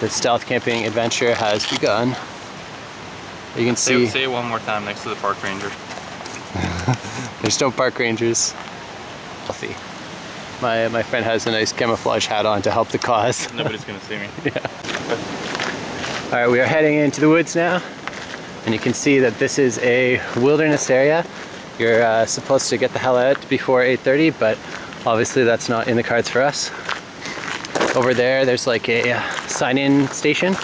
The stealth camping adventure has begun. You can see. Say it one more time next to the park ranger. There's no park rangers. Healthy. My friend has a nice camouflage hat on to help the cause. Nobody's gonna see me. Yeah. All right, we are heading into the woods now, and you can see that this is a wilderness area. You're supposed to get the hell out before 8:30, but obviously that's not in the cards for us. Over there, there's like a sign-in station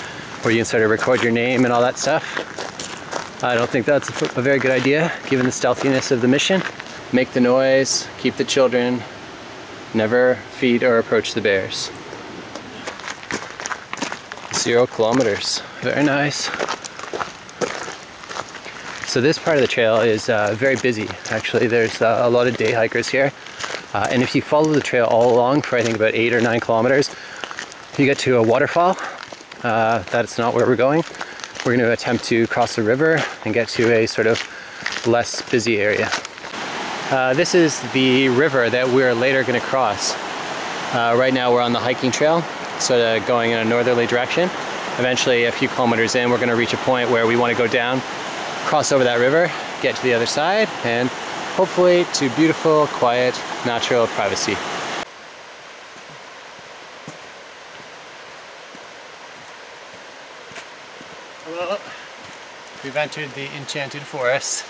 where you can sort of record your name and all that stuff. I don't think that's a very good idea, given the stealthiness of the mission. Make the noise, keep the children, never feed or approach the bears. 0 kilometers. Very nice. So this part of the trail is very busy, actually. There's a lot of day hikers here. And if you follow the trail all along for I think about 8 or 9 kilometers, you get to a waterfall. That's not where we're going. We're going to attempt to cross the river and get to a sort of less busy area. This is the river that we're later going to cross. Right now we're on the hiking trail, sort of going in a northerly direction. Eventually, a few kilometers in, we're going to reach a point where we want to go down, cross over that river, get to the other side, and hopefully to beautiful, quiet, natural privacy. Hello. We've entered the enchanted forest.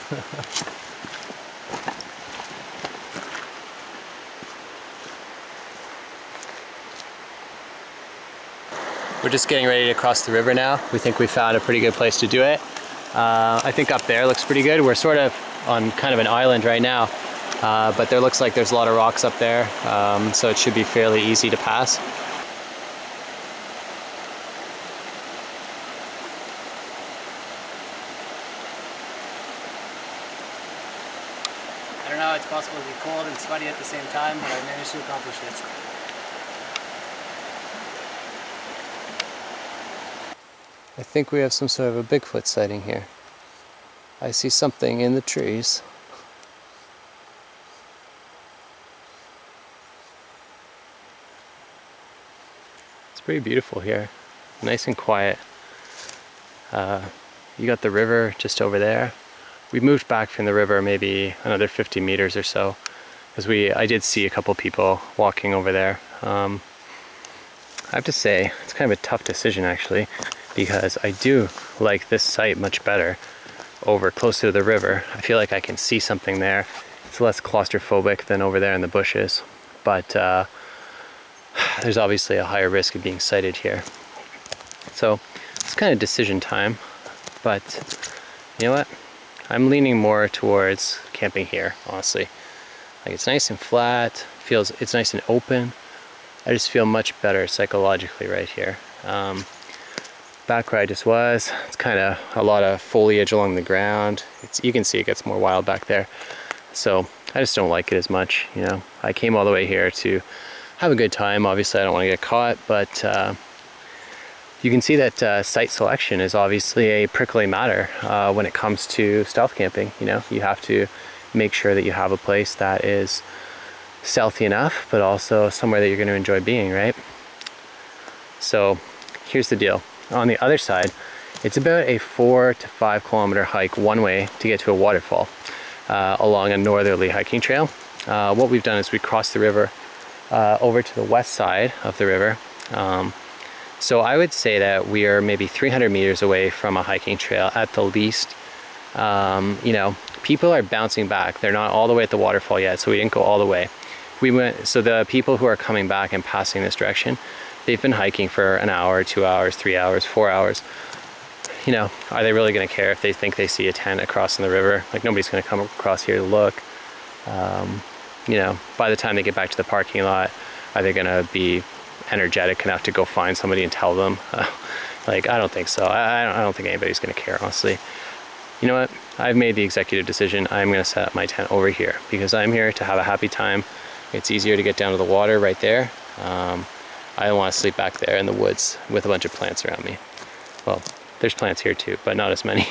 We're just getting ready to cross the river now. We think we found a pretty good place to do it. I think up there looks pretty good. We're sort of on kind of an island right now, but there looks like there's a lot of rocks up there, so it should be fairly easy to pass. I don't know, it's possible to be cold and sweaty at the same time, but I managed to accomplish it. I think we have some sort of a Bigfoot sighting here. I see something in the trees. It's pretty beautiful here. Nice and quiet. You got the river just over there. We moved back from the river maybe another 50 meters or so, because I did see a couple people walking over there. I have to say, it's kind of a tough decision actually, because I do like this site much better over closer to the river. I feel like I can see something there. It's less claustrophobic than over there in the bushes, but there's obviously a higher risk of being sighted here. So it's kind of decision time, but you know what? I'm leaning more towards camping here, honestly. Like it's nice and flat, it's nice and open. I just feel much better psychologically right here. Back where I just was, it's kind of a lot of foliage along the ground. You can see it gets more wild back there. So I just don't like it as much, you know. I came all the way here to have a good time. Obviously I don't want to get caught, but you can see that site selection is obviously a prickly matter when it comes to stealth camping, you know. You have to make sure that you have a place that is stealthy enough, but also somewhere that you're going to enjoy being, right? So here's the deal. On the other side, it's about a 4 to 5 kilometer hike one way to get to a waterfall along a northerly hiking trail. What we've done is we crossed the river over to the west side of the river. So I would say that we are maybe 300 meters away from a hiking trail at the least. You know, people are bouncing back. They're not all the way at the waterfall yet, so we didn't go all the way. So the people who are coming back and passing this direction, they've been hiking for an hour, 2 hours, 3 hours, 4 hours. You know, are they really going to care if they think they see a tent across in the river? Like, nobody's going to come across here to look. You know, by the time they get back to the parking lot, are they going to be energetic enough to go find somebody and tell them? Like, I don't think so. I don't think anybody's going to care, honestly. You know what? I've made the executive decision. I'm going to set up my tent over here because I'm here to have a happy time. It's easier to get down to the water right there. I don't want to sleep back there in the woods with a bunch of plants around me. Well, there's plants here too, but not as many.